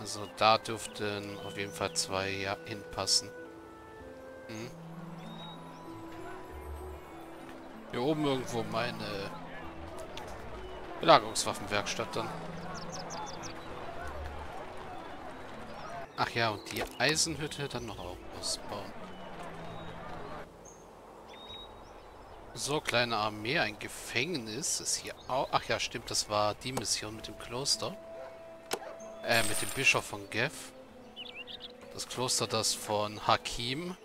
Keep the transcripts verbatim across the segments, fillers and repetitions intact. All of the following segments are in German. Also da dürften auf jeden Fall zwei ja, hinpassen. Hm. Hier oben irgendwo meine Belagerungswaffenwerkstatt dann. Ach ja, und die Eisenhütte dann noch ausbauen. So, kleine Armee, ein Gefängnis ist hier auch... Ach ja, stimmt, das war die Mission mit dem Kloster. Äh, mit dem Bischof von Gef. Das Kloster, das von Hakim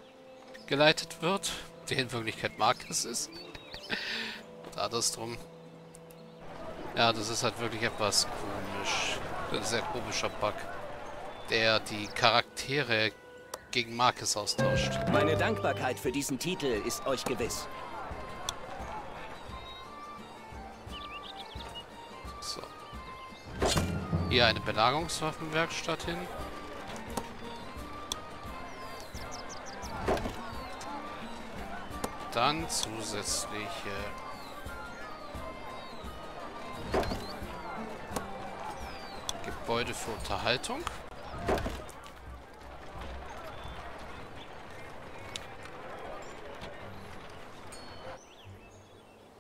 geleitet wird, der in Wirklichkeit Markus ist. Da das drum. Ja, das ist halt wirklich etwas komisch. Das ist ein sehr komischer Bug, der die Charaktere gegen Marcus austauscht. Meine Dankbarkeit für diesen Titel ist euch gewiss. So. Hier eine Belagerungswaffenwerkstatt hin. Dann zusätzliche... Gebäude für Unterhaltung.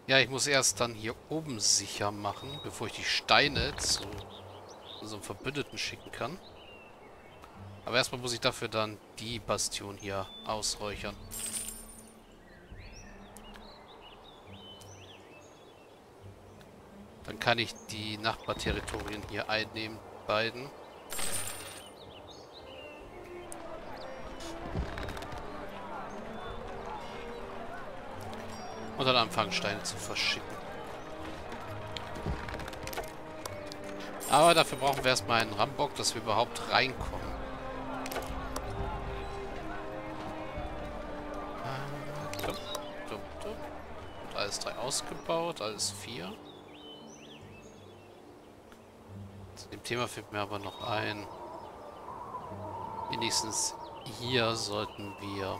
Ja, ich muss erst dann hier oben sicher machen, bevor ich die Steine zu unserem Verbündeten schicken kann. Aber erstmal muss ich dafür dann die Bastion hier ausräuchern. Dann kann ich die Nachbarterritorien hier einnehmen, beiden. Und dann anfangen, Steine zu verschicken. Aber dafür brauchen wir erstmal einen Rambock, dass wir überhaupt reinkommen. Und alles drei ausgebaut, alles vier. Zu dem Thema fällt mir aber noch ein. Wenigstens hier sollten wir...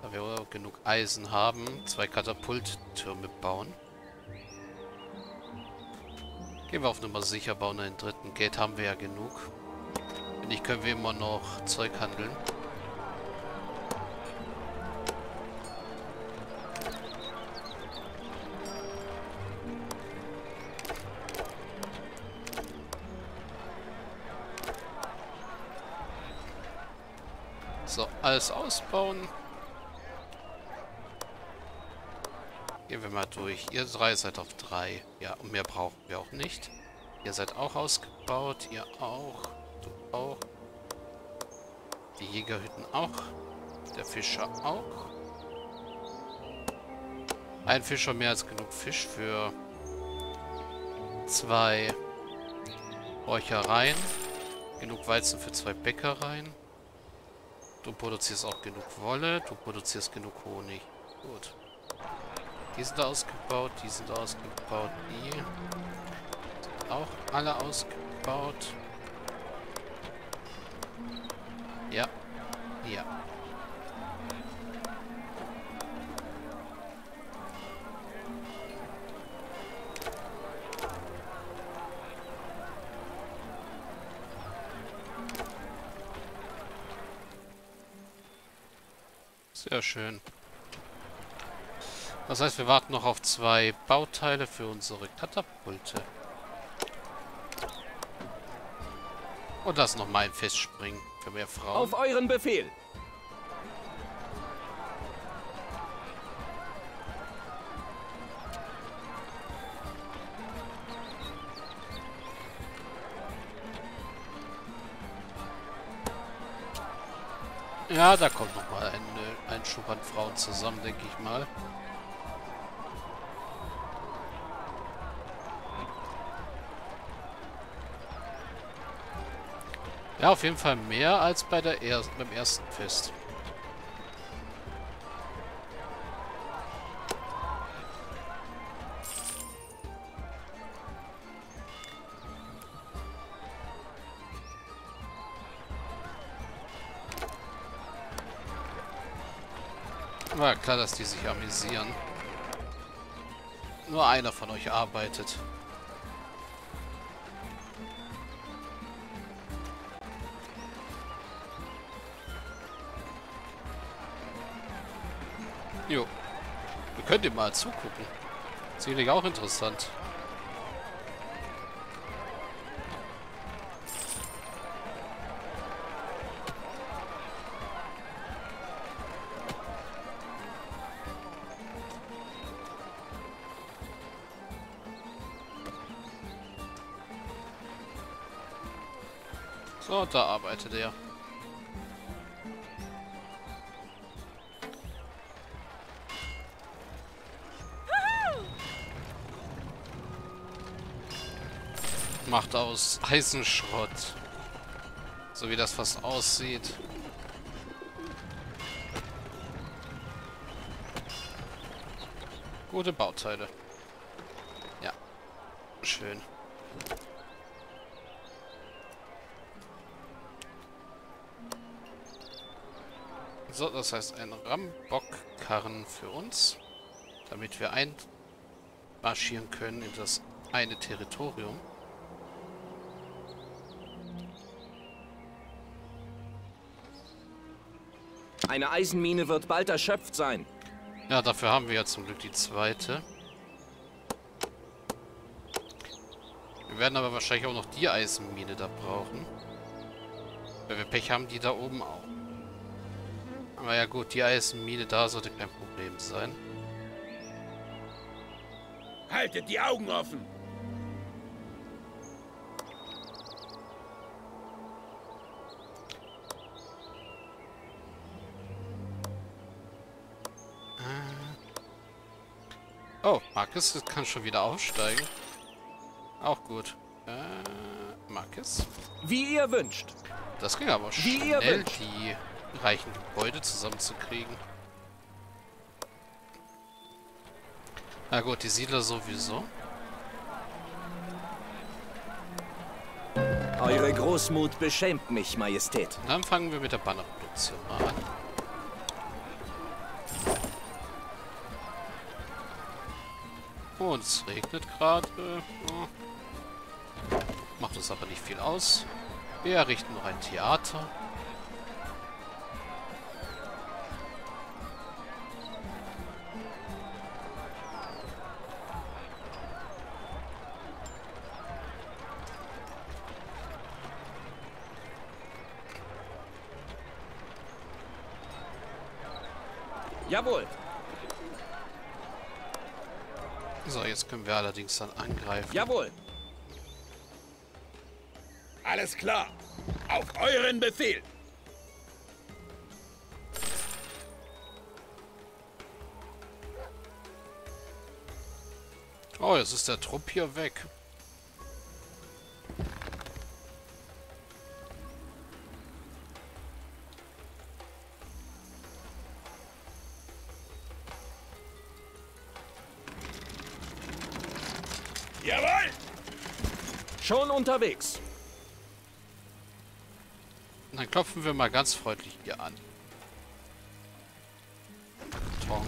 Da wir genug Eisen haben, zwei Katapulttürme bauen. Gehen wir auf Nummer sicher, bauen einen dritten. Geld haben wir ja genug. Wenn nicht, können wir immer noch Zeug handeln. So, alles ausbauen. Gehen wir mal durch. Ihr drei seid auf drei. Ja, und mehr brauchen wir auch nicht. Ihr seid auch ausgebaut. Ihr auch. Du auch. Die Jägerhütten auch. Der Fischer auch. Ein Fischer mehr als genug Fisch für zwei Räuchereien. Genug Weizen für zwei Bäckereien. Du produzierst auch genug Wolle. Du produzierst genug Honig. Gut. Die sind ausgebaut, die sind ausgebaut, die sind auch alle ausgebaut. Ja, ja. Sehr schön. Das heißt, wir warten noch auf zwei Bauteile für unsere Katapulte. Und das nochmal ein Festspringen für mehr Frauen. Auf euren Befehl! Ja, da kommt nochmal ein, ein Schub an Frauen zusammen, denke ich mal. Ja, auf jeden Fall mehr als bei der er- beim ersten Fest. War klar, dass die sich amüsieren. Nur einer von euch arbeitet. Jo. Wir können dem mal zugucken. Sicherlich auch interessant. So, da arbeitet er. Macht aus Eisenschrott. So wie das fast aussieht. Gute Bauteile. Ja. Schön. So, das heißt ein Rambockkarren für uns. Damit wir einmarschieren können in das eine Territorium. Eine Eisenmine wird bald erschöpft sein. Ja, dafür haben wir ja zum Glück die zweite. Wir werden aber wahrscheinlich auch noch die Eisenmine da brauchen. Wenn wir Pech haben, die da oben auch. Aber ja gut, die Eisenmine da sollte kein Problem sein. Haltet die Augen offen! Oh, Marcus kann schon wieder aufsteigen. Auch gut. Äh, Marcus. Wie ihr wünscht. Das ging aber schnell, Wie ihr wünscht. die reichen Gebäude zusammenzukriegen. Na gut, die Siedler sowieso. Eure Großmut beschämt mich, Majestät. Dann fangen wir mit der Bannerproduktion mal an. Oh, und es regnet gerade. Oh. Macht uns aber nicht viel aus. Wir errichten noch ein Theater. Jawohl! So, jetzt können wir allerdings dann angreifen. Jawohl! Alles klar! Auf euren Befehl! Oh, jetzt ist der Trupp hier weg. Jawohl! Schon unterwegs. Dann klopfen wir mal ganz freundlich hier an. Tong.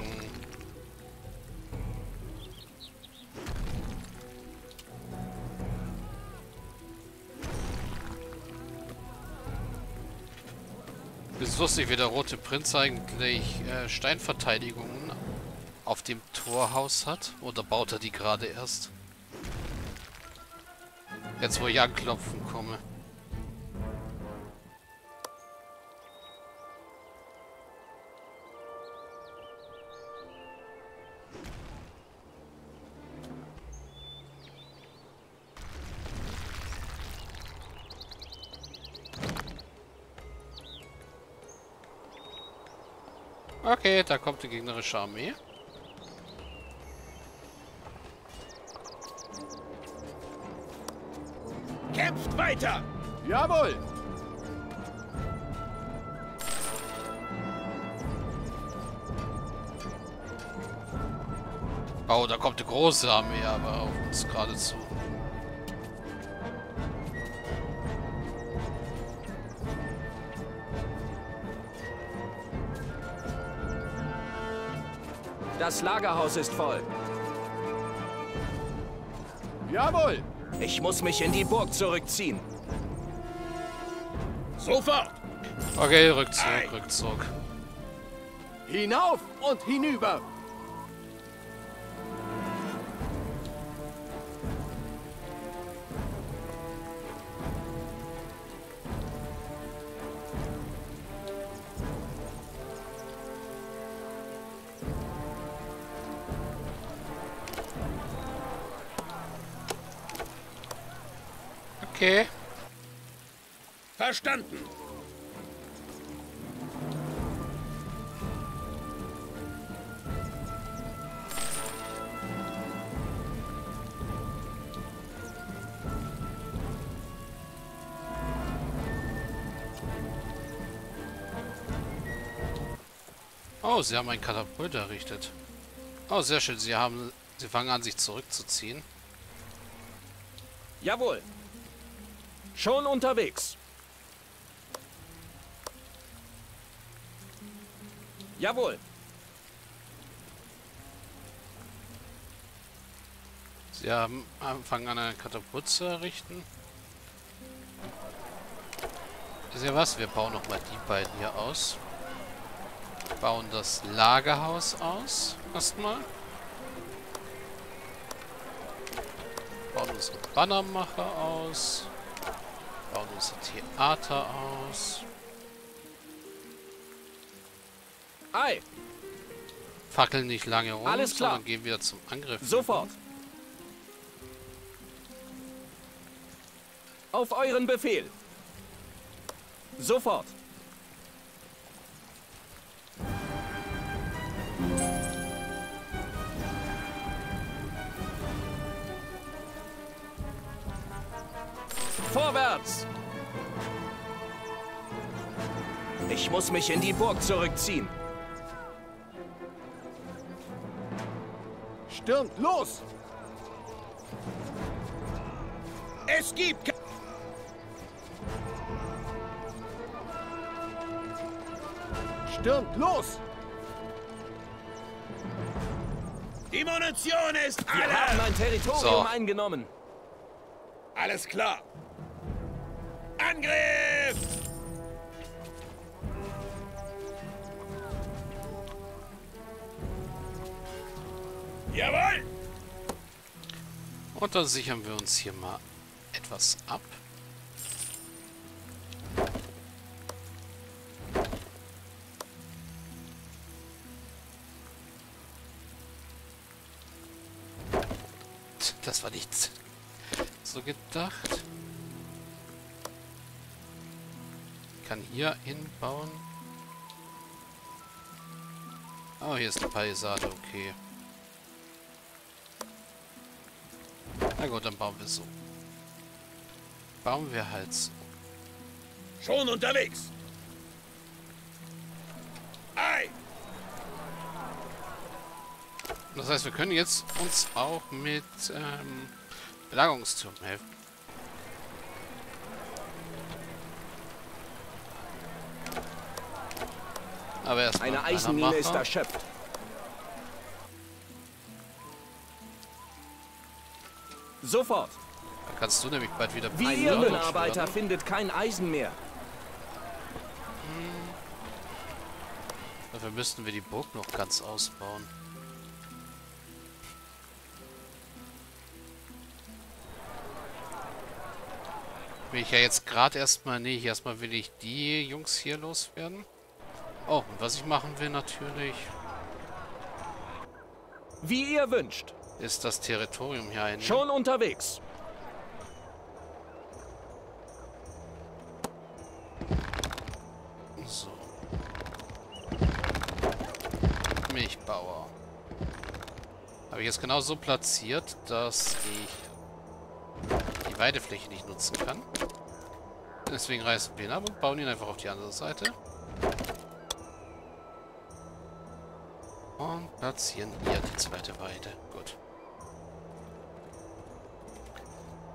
Es ist lustig, wie der Rote Prinz eigentlich äh, Steinverteidigungen auf dem Torhaus hat. Oder baut er die gerade erst? Jetzt, wo ich anklopfen komme. Okay, da kommt die gegnerische Armee. Kämpft weiter! Jawohl! Oh, da kommt eine große Armee aber auf uns geradezu. Das Lagerhaus ist voll. Jawohl! Ich muss mich in die Burg zurückziehen. Sofort! Okay, Rückzug, Rückzug. Hinauf und hinüber! Okay. Verstanden. Oh, sie haben ein Katapult errichtet. Oh, sehr schön. Sie haben, sie fangen an, sich zurückzuziehen. Jawohl. Schon unterwegs. Jawohl. Sie haben angefangen, eine Katapult zu errichten. Wisst ihr was? Wir bauen nochmal die beiden hier aus. Wir bauen das Lagerhaus aus. Erstmal. Wir bauen unsere Bannermacher aus. Bauen unser Theater aus. Ei! Fackeln nicht lange rum, Alles klar. Sondern gehen wieder zum Angriff. Sofort! Hin. Auf euren Befehl! Sofort! Vorwärts! Ich muss mich in die Burg zurückziehen. Stürmt los! Es gibt keine... Stürmt los! Die Munition ist alle! Wir haben ein Territorium so. eingenommen. Alles klar. Angriff! Jawohl! Und dann sichern wir uns hier mal etwas ab. Das war nicht so gedacht. Kann hier hinbauen. Oh, hier ist eine Palisade, okay. Na gut, dann bauen wir so. Bauen wir halt so. Schon unterwegs! Ei! Das heißt, wir können jetzt uns auch mit ähm, Belagerungstürmen helfen. Aber erstmal eine Eisenmine ist erschöpft. Sofort. Da kannst du nämlich bald wieder... Wie ein Minenarbeiter findet kein Eisen mehr. Hm. Dafür müssten wir die Burg noch ganz ausbauen. Will ich ja jetzt gerade erstmal nicht. Erstmal will ich die Jungs hier loswerden. Oh, und was ich machen will natürlich... Wie ihr wünscht. Ist das Territorium hier ein... Schon unterwegs. So. Milchbauer. Habe ich jetzt genau so platziert, dass ich die Weidefläche nicht nutzen kann. Deswegen reißen wir ihn ab und bauen ihn einfach auf die andere Seite. Und platzieren hier die zweite Weide. Gut.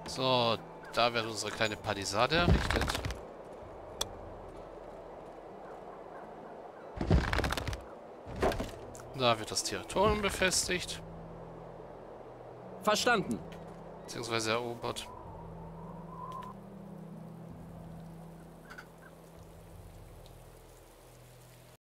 So, da wird unsere kleine Palisade errichtet. Da wird das Territorium befestigt. Verstanden. Beziehungsweise erobert.